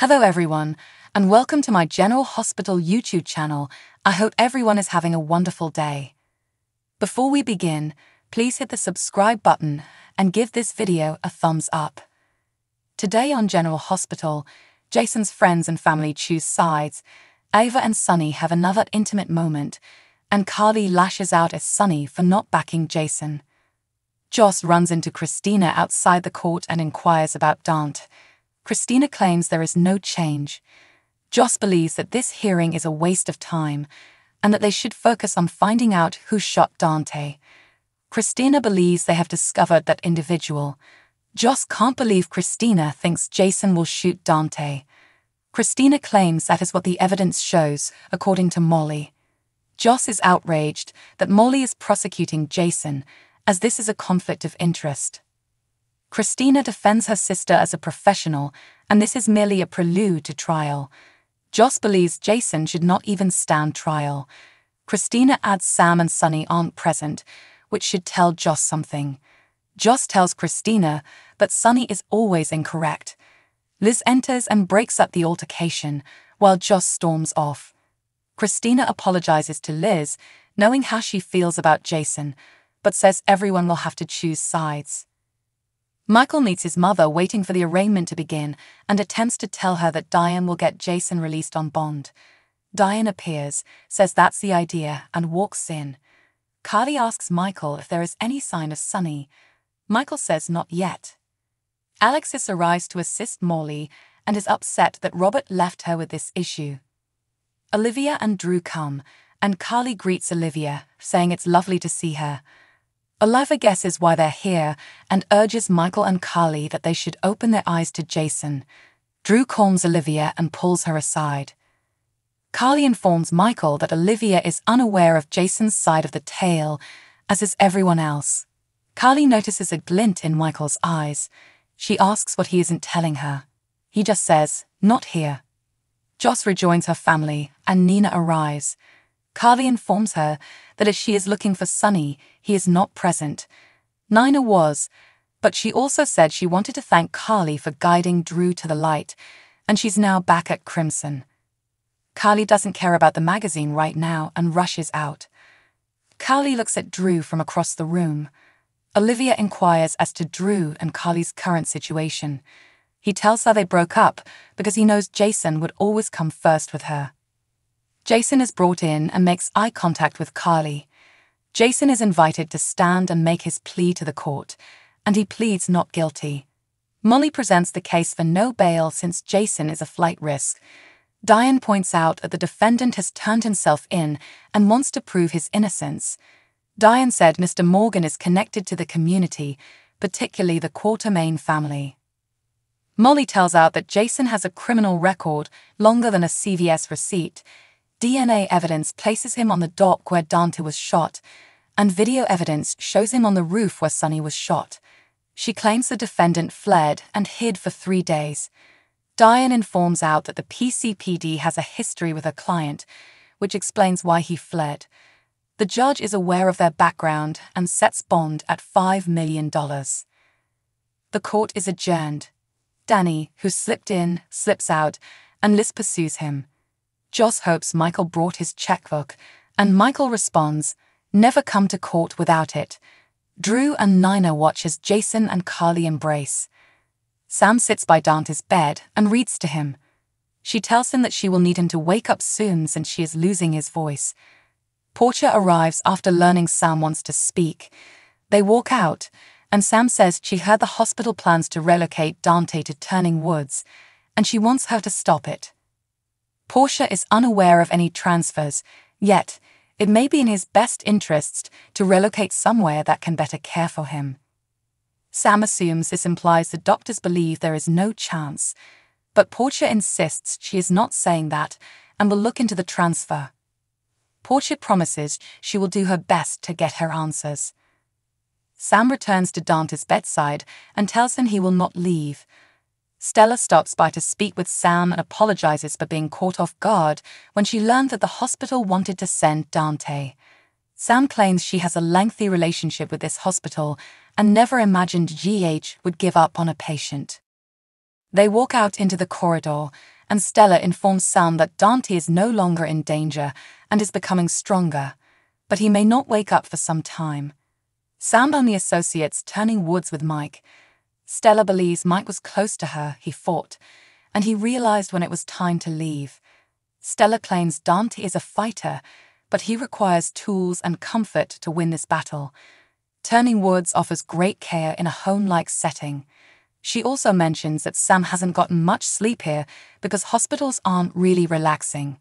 Hello everyone, and welcome to my General Hospital YouTube channel. I hope everyone is having a wonderful day. Before we begin, please hit the subscribe button and give this video a thumbs up. Today on General Hospital, Jason's friends and family choose sides, Ava and Sonny have another intimate moment, and Carly lashes out at Sonny for not backing Jason. Joss runs into Christina outside the court and inquires about Dante. Christina claims there is no change. Joss believes that this hearing is a waste of time and that they should focus on finding out who shot Dante. Christina believes they have discovered that individual. Joss can't believe Christina thinks Jason will shoot Dante. Christina claims that is what the evidence shows, according to Molly. Joss is outraged that Molly is prosecuting Jason, as this is a conflict of interest. Christina defends her sister as a professional, and this is merely a prelude to trial. Joss believes Jason should not even stand trial. Christina adds Sam and Sonny aren't present, which should tell Joss something. Joss tells Christina, but Sonny is always incorrect. Liz enters and breaks up the altercation, while Joss storms off. Christina apologizes to Liz, knowing how she feels about Jason, but says everyone will have to choose sides. Michael meets his mother waiting for the arraignment to begin and attempts to tell her that Diane will get Jason released on bond. Diane appears, says that's the idea, and walks in. Carly asks Michael if there is any sign of Sonny. Michael says not yet. Alexis arrives to assist Molly and is upset that Robert left her with this issue. Olivia and Drew come, and Carly greets Olivia, saying it's lovely to see her. Olivia guesses why they're here and urges Michael and Carly that they should open their eyes to Jason. Drew calms Olivia and pulls her aside. Carly informs Michael that Olivia is unaware of Jason's side of the tale, as is everyone else. Carly notices a glint in Michael's eyes. She asks what he isn't telling her. He just says, "Not here." Joss rejoins her family, and Nina arrives. Carly informs her that if she is looking for Sonny, he is not present. Nina was, but she also said she wanted to thank Carly for guiding Drew to the light, and she's now back at Crimson. Carly doesn't care about the magazine right now and rushes out. Carly looks at Drew from across the room. Olivia inquires as to Drew and Carly's current situation. He tells her they broke up because he knows Jason would always come first with her. Jason is brought in and makes eye contact with Carly. Jason is invited to stand and make his plea to the court, and he pleads not guilty. Molly presents the case for no bail since Jason is a flight risk. Diane points out that the defendant has turned himself in and wants to prove his innocence. Diane said Mr. Morgan is connected to the community, particularly the Quartermaine family. Molly tells out that Jason has a criminal record longer than a CVS receipt. DNA evidence places him on the dock where Dante was shot, and video evidence shows him on the roof where Sonny was shot. She claims the defendant fled and hid for 3 days. Diane informs out that the PCPD has a history with her client, which explains why he fled. The judge is aware of their background and sets bond at $5 million. The court is adjourned. Danny, who slipped in, slips out, and Liz pursues him. Joss hopes Michael brought his checkbook, and Michael responds, "Never come to court without it." Drew and Nina watch as Jason and Carly embrace. Sam sits by Dante's bed and reads to him. She tells him that she will need him to wake up soon since she is losing his voice. Portia arrives after learning Sam wants to speak. They walk out, and Sam says she heard the hospital plans to relocate Dante to Turning Woods, and she wants her to stop it. Portia is unaware of any transfers, yet it may be in his best interests to relocate somewhere that can better care for him. Sam assumes this implies the doctors believe there is no chance, but Portia insists she is not saying that and will look into the transfer. Portia promises she will do her best to get her answers. Sam returns to Dante's bedside and tells him he will not leave. Stella stops by to speak with Sam and apologizes for being caught off guard when she learned that the hospital wanted to send Dante. Sam claims she has a lengthy relationship with this hospital and never imagined GH would give up on a patient. They walk out into the corridor, and Stella informs Sam that Dante is no longer in danger and is becoming stronger, but he may not wake up for some time. Sam only associates Turning Woods with Mike. Stella believes Mike was close to her, he fought, and he realized when it was time to leave. Stella claims Dante is a fighter, but he requires tools and comfort to win this battle. Turning Woods offers great care in a home-like setting. She also mentions that Sam hasn't gotten much sleep here because hospitals aren't really relaxing.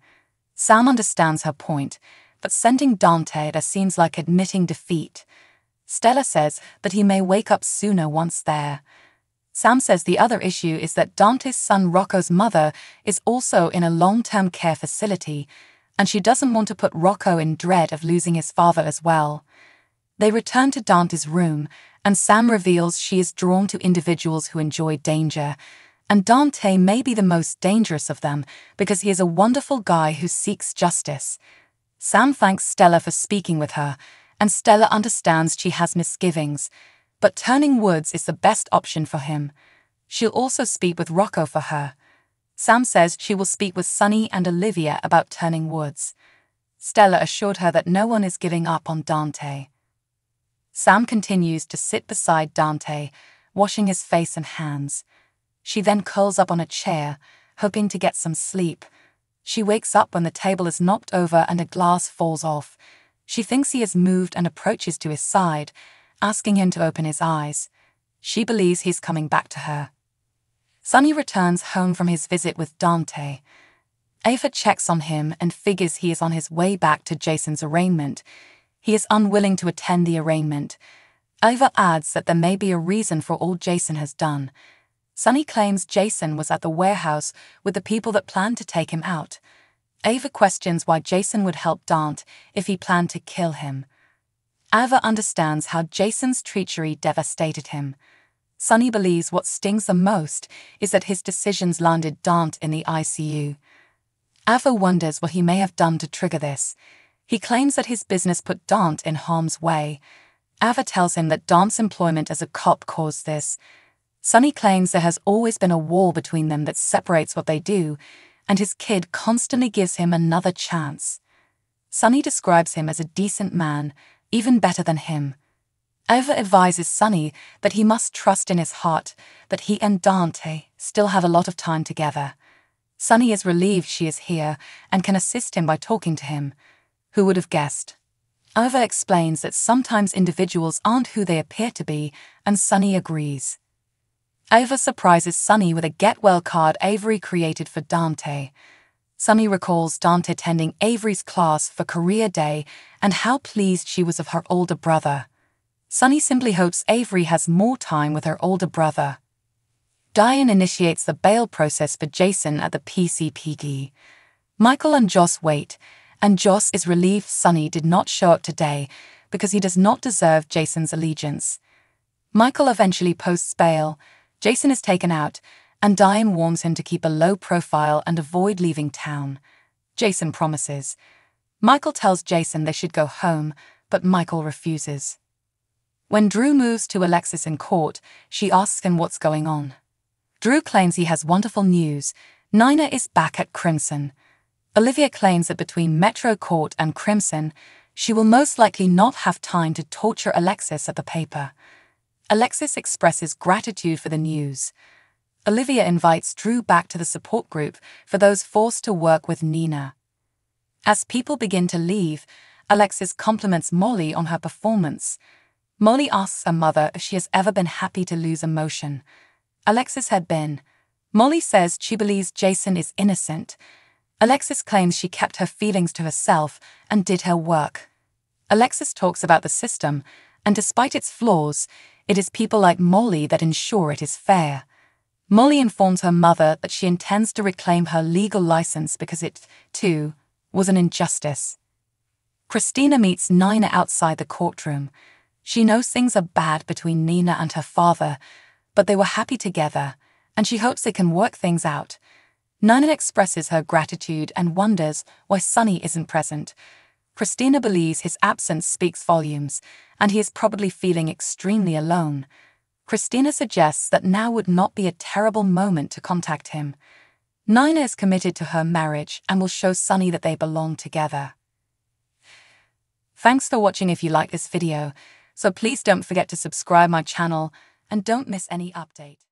Sam understands her point, but sending Dante there seems like admitting defeat. Stella says that he may wake up sooner once there. Sam says the other issue is that Dante's son Rocco's mother is also in a long-term care facility, and she doesn't want to put Rocco in dread of losing his father as well. They return to Dante's room, and Sam reveals she is drawn to individuals who enjoy danger, and Dante may be the most dangerous of them because he is a wonderful guy who seeks justice. Sam thanks Stella for speaking with her, and Stella understands she has misgivings, but Turning Woods is the best option for him. She'll also speak with Rocco for her. Sam says she will speak with Sonny and Olivia about Turning Woods. Stella assured her that no one is giving up on Dante. Sam continues to sit beside Dante, washing his face and hands. She then curls up on a chair, hoping to get some sleep. She wakes up when the table is knocked over and a glass falls off. She thinks he has moved and approaches to his side, asking him to open his eyes. She believes he's coming back to her. Sonny returns home from his visit with Dante. Ava checks on him and figures he is on his way back to Jason's arraignment. He is unwilling to attend the arraignment. Ava adds that there may be a reason for all Jason has done. Sonny claims Jason was at the warehouse with the people that planned to take him out. Ava questions why Jason would help Dante if he planned to kill him. Ava understands how Jason's treachery devastated him. Sonny believes what stings the most is that his decisions landed Dante in the ICU. Ava wonders what he may have done to trigger this. He claims that his business put Dante in harm's way. Ava tells him that Dante's employment as a cop caused this. Sonny claims there has always been a wall between them that separates what they do, and his kid constantly gives him another chance. Sonny describes him as a decent man, even better than him. Ava advises Sonny that he must trust in his heart that he and Dante still have a lot of time together. Sonny is relieved she is here and can assist him by talking to him. Who would have guessed? Ava explains that sometimes individuals aren't who they appear to be, and Sonny agrees. Ava surprises Sonny with a get-well card Avery created for Dante. Sonny recalls Dante attending Avery's class for career day and how pleased she was of her older brother. Sonny simply hopes Avery has more time with her older brother. Diane initiates the bail process for Jason at the PCPD. Michael and Joss wait, and Joss is relieved Sonny did not show up today because he does not deserve Jason's allegiance. Michael eventually posts bail, Jason is taken out, and Diane warns him to keep a low profile and avoid leaving town. Jason promises. Michael tells Jason they should go home, but Michael refuses. When Drew moves to Alexis in court, she asks him what's going on. Drew claims he has wonderful news. Nina is back at Crimson. Olivia claims that between Metro Court and Crimson, she will most likely not have time to torture Alexis at the paper. Alexis expresses gratitude for the news. Olivia invites Drew back to the support group for those forced to work with Nina. As people begin to leave, Alexis compliments Molly on her performance. Molly asks her mother if she has ever been happy to lose emotion. Alexis had been. Molly says she believes Jason is innocent. Alexis claims she kept her feelings to herself and did her work. Alexis talks about the system, and despite its flaws, it is people like Molly that ensure it is fair. Molly informs her mother that she intends to reclaim her legal license because it, too, was an injustice. Christina meets Nina outside the courtroom. She knows things are bad between Nina and her father, but they were happy together, and she hopes they can work things out. Nina expresses her gratitude and wonders why Sonny isn't present. Christina believes his absence speaks volumes, and he is probably feeling extremely alone. Christina suggests that now would not be a terrible moment to contact him. Nina is committed to her marriage and will show Sonny that they belong together. Thanks for watching. If you like this video, so please don't forget to subscribe my channel and don't miss any update.